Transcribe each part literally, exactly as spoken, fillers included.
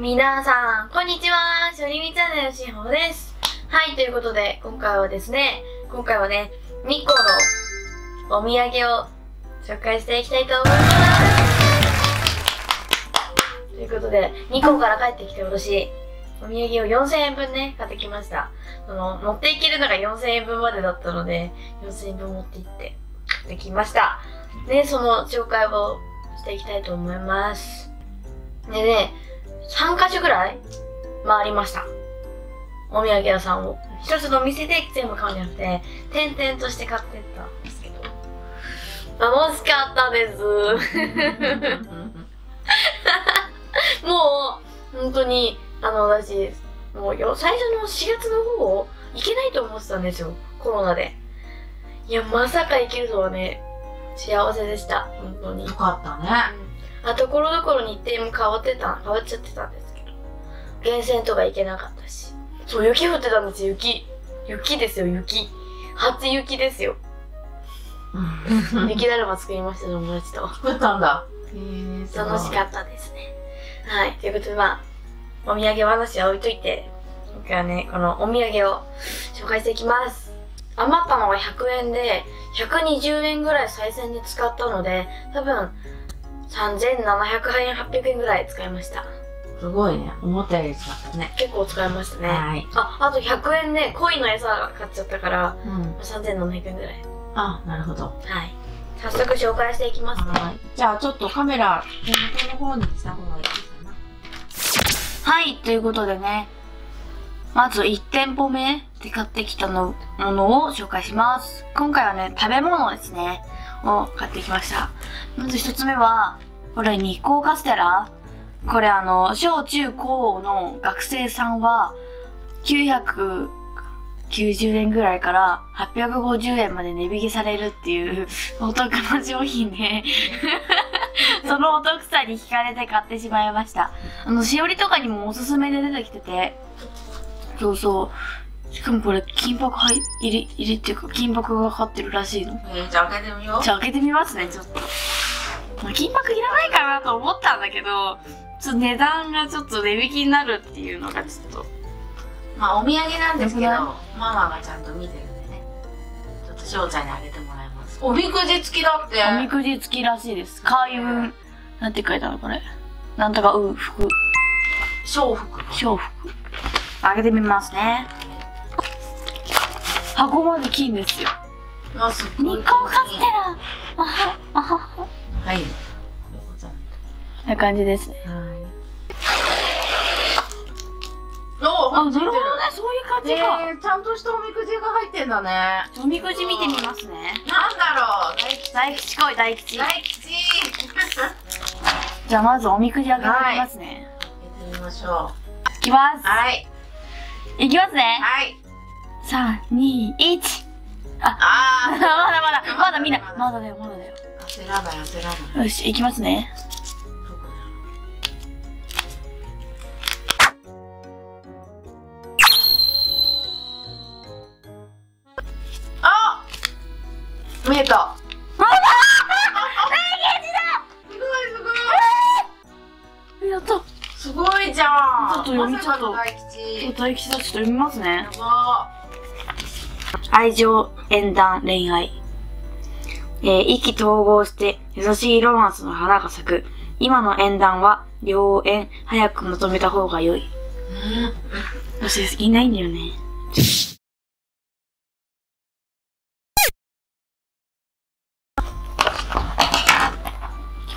皆さん、こんにちは。しょりみチャンネルしほです。はい、ということで、今回はですね、今回はね、日光のお土産を紹介していきたいと思います。ということで、日光から帰ってきて私、お土産をよんせんえんぶんね、買ってきました。その、持っていけるのがよんせんえんぶんまでだったので、よんせんえんぶん持って行って、買ってきました。で、その紹介をしていきたいと思います。でね、さんかしょぐらい回りました。お土産屋さんを。一つのお店で全部買うんじゃなくて、点々として買ってったんですけど。楽しかったです。もう、本当に、あの、私、もうよ、最初のしがつの方、行けないと思ってたんですよ。コロナで。いや、まさか行けるとはね、幸せでした。本当に。よかったね。うん、あ、ところどころ日程も変わってた、変わっちゃってたんですけど。源泉とか行けなかったし。そう、雪降ってたんですよ、雪。雪ですよ、雪。初雪ですよ。雪だるま作りました、友達と。作ったんだ。へー、楽しかったですね。はい、ということで、まあ、お土産話は置いといて、今回はね、このお土産を紹介していきます。余ったのがひゃくえんで、ひゃくにじゅうえんぐらい再選で使ったので、多分、さんぜんななひゃくえん、はっぴゃくえんぐらい使いました。すごいね。思ったより使ったね。結構使いましたね。はい。あ、あとひゃくえんで、ね、恋の餌が買っちゃったから、うん、さんぜんななひゃくえんぐらい。あ、なるほど。はい。早速紹介していきますね。はい。じゃあちょっとカメラ、手元の方にした方がいいかな。はい、ということでね、まずいちてんぽめで買ってきたのものを紹介します。今回はね、食べ物ですね。を買ってきました。まず一つ目は、これ日光カステラ。これあの、小中高の学生さんは、きゅうひゃくきゅうじゅうえんぐらいからはっぴゃくごじゅうえんまで値引きされるっていうお得な商品で、そのお得さに惹かれて買ってしまいました。あの、しおりとかにもおすすめで出てきてて、そうそう。しかもこれ、金箔入り、入りっていうか、金箔がかかってるらしいの。えー、じゃあ開けてみよう。じゃあ開けてみますね、ちょっと。まあ、金箔いらないかなと思ったんだけど、ちょっと値段がちょっと値引きになるっていうのがちょっと。まあ、お土産なんですけど、ママがちゃんと見てるんでね。ちょっと翔ちゃんにあげてもらいます。おみくじ付きだって。おみくじ付きらしいです。開運。なんて書いたのこれ。なんとかう、福。小福。小福。開けてみますね。箱まで金ですよ。あ、すごい。日光カステラ。あは、あはは。はい。こんな感じですね。はい。お、あ、なるほどね。そういう感じか。えー、ちゃんとしたおみくじが入ってんだね。おみくじ見てみますね。なんだろう。大吉。大吉来い、大吉。大吉。じゃあまずおみくじ開けてみますね。開けてみましょう。いきます。はい。いきますね。はい。さん、に、いち。あ、あまだまだ、まだ見ない。まだだよ、まだだよ。焦らない、焦らない。よし、行きますね。あ、見えた。大吉だ。すごい、すごい。やった。すごいじゃん。ちょっと読みちゃうと。大吉だ、ちょっと読みますね。やば。愛情、縁談、恋愛。えー、意気投合して優しいロマンスの花が咲く。今の縁談は、良縁、早く求めた方が良い。うん。私、いないんだよね。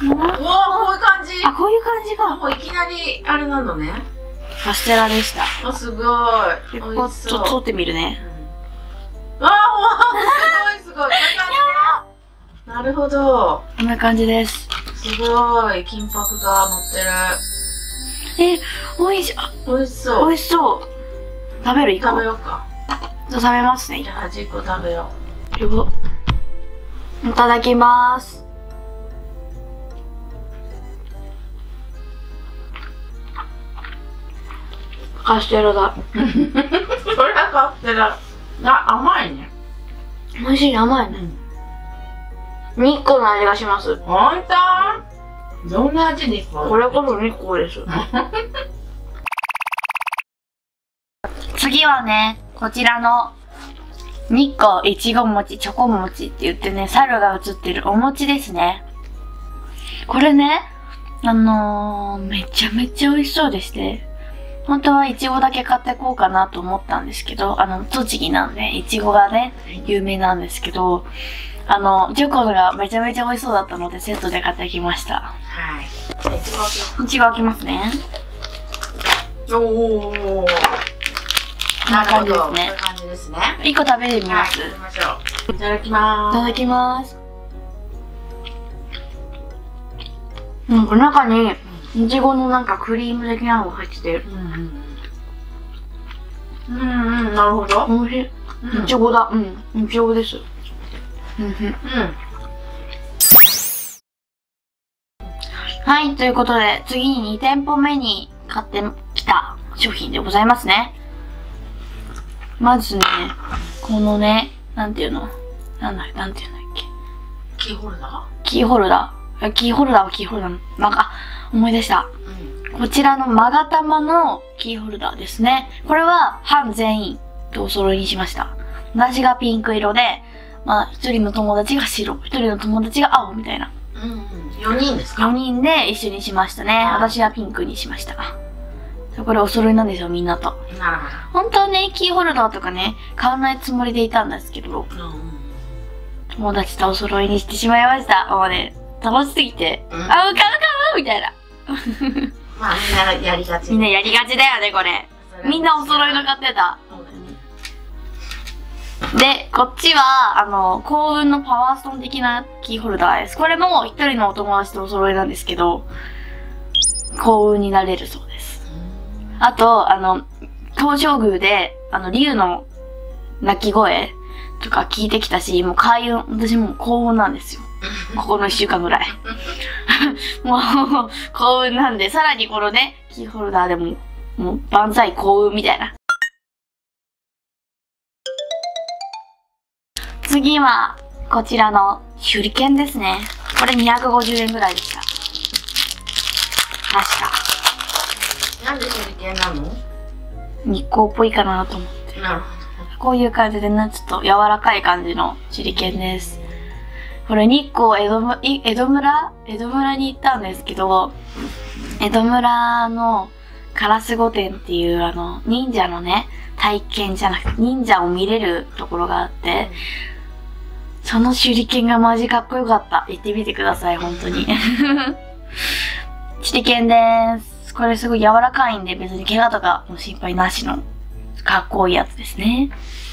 うわぁ、こういう感じ。あ、こういう感じか。もういきなり、あれなのね。カステラでした。あ、すごい。ここ、ちょっと取ってみるね。わあ、すごいすごい。なるほど。こんな感じです。すごい。金箔が乗ってる。え、おいし、あ、おいしそう。おいしそう。食べる？食べようか。じゃあ食べますね。じゃあ端っこ食べよう。よっ。いただきます。カステラだ。これはカステラ。あ、甘いね。美味しいね、甘いね。うん、日光の味がします。ほんと？どんな味？日光？これこそ日光です。次はね、こちらの日光いちご餅、チョコ餅って言ってね、猿が写ってるお餅ですね。これね、あのー、めちゃめちゃ美味しそうでして、本当はいちごだけ買ってこうかなと思ったんですけど、あの、栃木なんで、いちごがね、有名なんですけど、あの、チョコがめちゃめちゃ美味しそうだったので、セットで買ってきました。はい。いちご開きますね。おー。こんな感じですね。いっこ食べてみます。いただきます。いただきます。うん、中に、いちごのなんかクリーム的なのが入ってて。うんうん、なるほど。おいしい。いちごだ。うん、いちごです。はい、ということで、次ににてんぽめに買ってきた商品でございますね。まずね、このね、なんていうのなんだ、なんていうんだっけキーホルダーキーホルダー。キーホルダーはキーホルダー。なんか、思い出した。うん、こちらのまが玉のキーホルダーですね。これは、班全員とお揃いにしました。私がピンク色で、まあ、一人の友達が白、一人の友達が青みたいな。うんうん。よにんですか ?よ 人で一緒にしましたね。私はピンクにしました。これお揃いなんですよ、みんなと。なるほど。本当はね、キーホルダーとかね、買わないつもりでいたんですけど、うん、友達とお揃いにしてしまいました。もうね、楽しすぎて、うん、あ、買う買うみたいな。まあ、みんなやりがち。みんなやりがちだよね、これ。みんなお揃いの買ってた。で、こっちは、あの、幸運のパワーストーン的なキーホルダーです。これも一人のお友達とお揃いなんですけど、幸運になれるそうです。あと、あの、東照宮で、あの、竜の鳴き声とか聞いてきたし、もう開運、私もう幸運なんですよ。ここのいっしゅうかんぐらい。もう、幸運なんで、さらにこのね、キーホルダーでも、もう、万歳幸運みたいな。次は、こちらの手裏剣ですね。これにひゃくごじゅうえんぐらいでした。確か。なんで手裏剣なの？日光っぽいかなと思って。なるほど。こういう感じでね、ちょっと柔らかい感じの手裏剣です。これ日光江戸、江戸村？江戸村に行ったんですけど、江戸村の烏御殿っていうあの忍者のね、体験じゃなくて忍者を見れるところがあって、うん、その手裏剣がマジかっこよかった。行ってみてください、本当に。手裏剣です。これすごい柔らかいんで別に怪我とかの心配なしのかっこいいやつですね。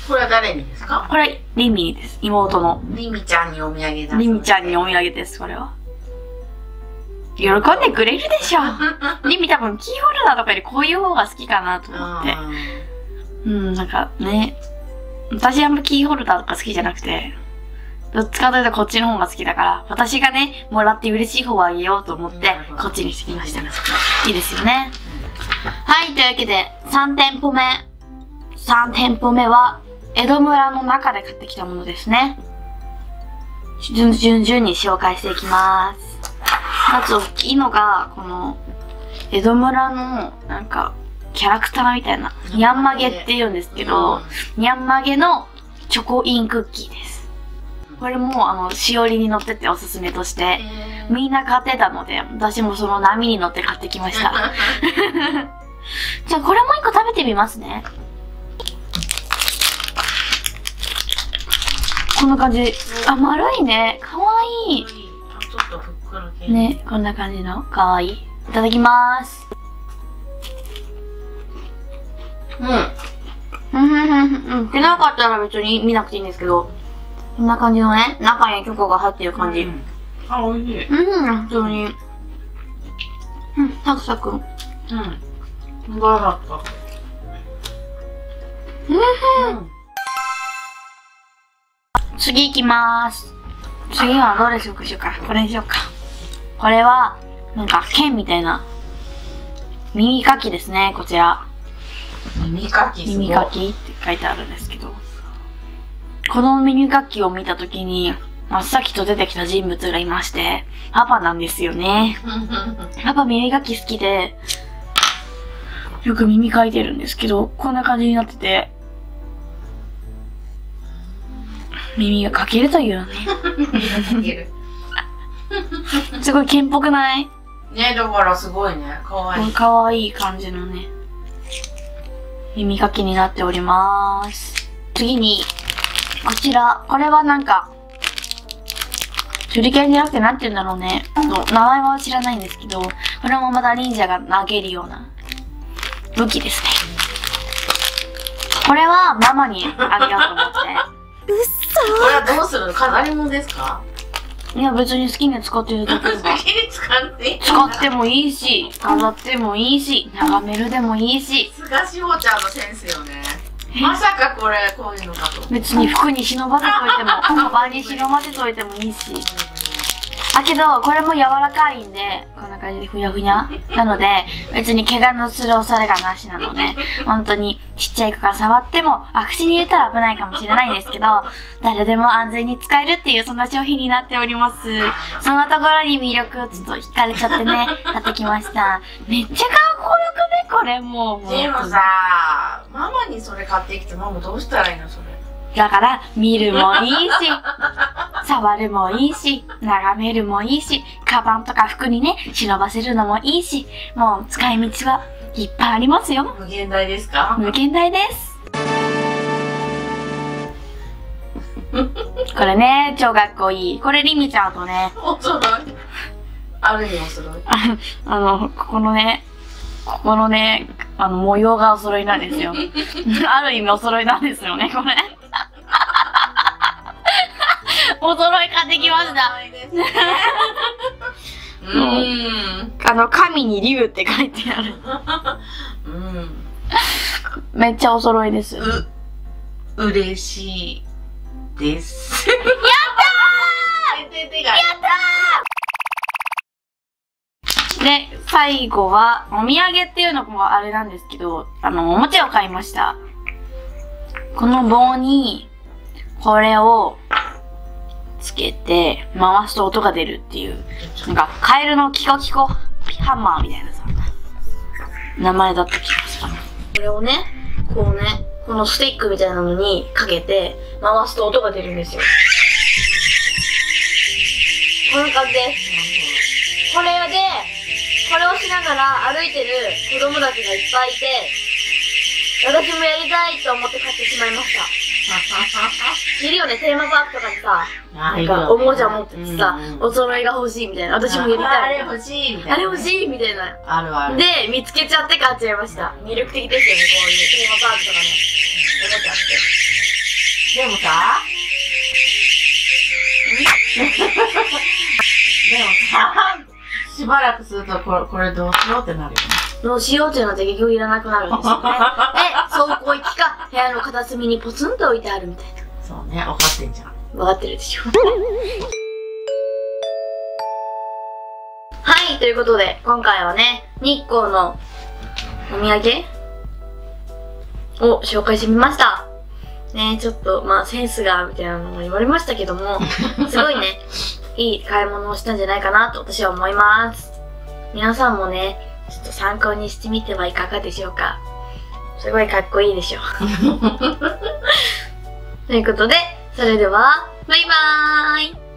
これは誰にですか？これリミです。妹の。リミちゃんにお土産だ。リミちゃんにお土産です、これは。喜んでくれるでしょ。リミ多分キーホルダーとかよりこういう方が好きかなと思って。うん、なんかね。私あんまキーホルダーとか好きじゃなくて、どっちかというとこっちの方が好きだから、私がね、もらって嬉しい方をあげようと思って、こっちにしてきました。いいですよね。はい、というわけで、さんてんぽめ。さんてんぽめは、江戸村の中で買ってきたものですね。順々に紹介していきます。まず大きいのが、この、江戸村の、なんか、キャラクターみたいな、ニャンマゲって言うんですけど、ニャンマゲのチョコインクッキーです。これも、あの、しおりに乗ってておすすめとして、みんな買ってたので、私もその波に乗って買ってきました。じゃあ、これも一個食べてみますね。こんな感じ。あ、丸いね。かわいい。ちょっとふっくら系。ね、こんな感じの。かわいい。いただきます。うん。うん。出なかったら別に見なくていいんですけど。こんな感じのね、中にチョコが入ってる感じ。うん、あ、おいしい。うん、普通に。うん、サクサク。うん。すばらしかった。うん、うん。次行きまーす。次はどれにしようか。これにしようか。これは、なんか、剣みたいな。耳かきですね、こちら。耳かきすごい。耳かきって書いてあるんですけど。この耳かきを見たときに、真っ先と出てきた人物がいまして、パパなんですよね。パパ耳かき好きで、よく耳かいてるんですけど、こんな感じになってて、耳がかけるというね。すごい剣っぽくない？ね、だからすごいね、かわいい。かわいい感じのね、耳かきになっておりまーす。次に、こちら、これはなんか、手裏剣じゃなくてなんて言うんだろうね。名前は知らないんですけど、これもまた忍者が投げるような武器ですね。これはママにあげようと思って。うっそー。これはどうするの？飾り物ですか？いや、別に好きに使ってるだけです。好きに使っていい？使ってもいいし、飾ってもいいし、眺めるでもいいし。すがしほちゃんのセンスよね。まさかこれ、こういうのかと。別に服に忍ばせといても、カバンに忍ばせといてもいいし。だけど、これも柔らかいんで、こんな感じでふにゃふにゃなので、別に怪我のする恐れがなしなので、本当にちっちゃい子が触っても、あ、口に入れたら危ないかもしれないんですけど、誰でも安全に使えるっていう、そんな商品になっております。そんなところに魅力をちょっと惹かれちゃってね、買ってきました。めっちゃかっこよくね、これもう。でもさ、ママにそれ買ってきて、ママどうしたらいいの、それ。だから、見るもいいし、触るもいいし、眺めるもいいし、カバンとか服にね、忍ばせるのもいいし、もう使い道はいっぱいありますよ。無限大ですか？無限大です。これね、超かっこいい。これ、りみちゃんとね。おそろい。ある意味おそろい。あの、ここのね、ここのね、あの、模様がお揃いなんですよ。ある意味お揃いなんですよね、これ。お揃い買ってきました。うん。あの、神に竜って書いてある。うん。めっちゃお揃いです。う、嬉しいです。やったー！やったー！で、最後は、お土産っていうのもあれなんですけど、あの、おもちゃを買いました。この棒に、これを、つけて、回すと音が出るっていう。なんか、カエルのキコキコハンマーみたいなさ、名前だった気がする。これをね、こうね、このスティックみたいなのにかけて、回すと音が出るんですよ。こんな感じです。これで、これをしながら歩いてる子供たちがいっぱいいて、私もやりたいと思って買ってしまいました。いるよね、テーマパークとかにさ、なんかおもちゃ持っててさ、お揃いが欲しいみたいな、私もやりたい。あれ欲しいみたいな。あれ欲しいみたいな。あるある。で、見つけちゃって買っちゃいました。魅力的ですよね、こういうテーマパークとかね、おもちゃって。でもさ、でもさ、しばらくするとこれどうしようってなるよね。どうしようってなって結局いらなくなるんですよね。え、そうこう行きか。部屋の片隅にポツンと置いてあるみたいな。そうね、分かってんじゃん。分かってるでしょ。はい、ということで、今回はね、日光のお土産を紹介してみました。ね、ちょっと、まあ、センスが、みたいなのも言われましたけども、すごいね、いい買い物をしたんじゃないかなと私は思います。皆さんもね、ちょっと参考にしてみてはいかがでしょうか。すごいかっこいいでしょ。ということで、それでは、バイバーイ。